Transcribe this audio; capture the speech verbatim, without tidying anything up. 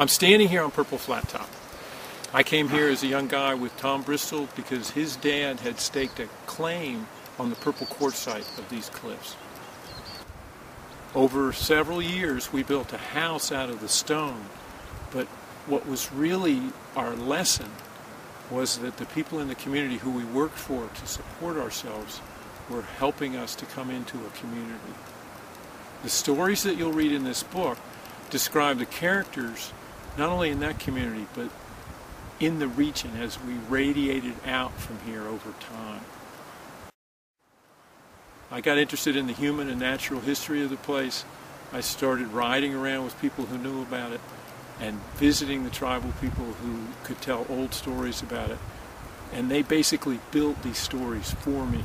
I'm standing here on Purple Flat Top. I came here as a young guy with Tom Bristol because his dad had staked a claim on the purple quartzite of these cliffs. Over several years we built a house out of the stone, but what was really our lesson was that the people in the community who we worked for to support ourselves were helping us to come into a community. The stories that you'll read in this book describe the characters not only in that community but in the region as we radiated out from here over time. I got interested in the human and natural history of the place. I started riding around with people who knew about it and visiting the tribal people who could tell old stories about it. And they basically built these stories for me.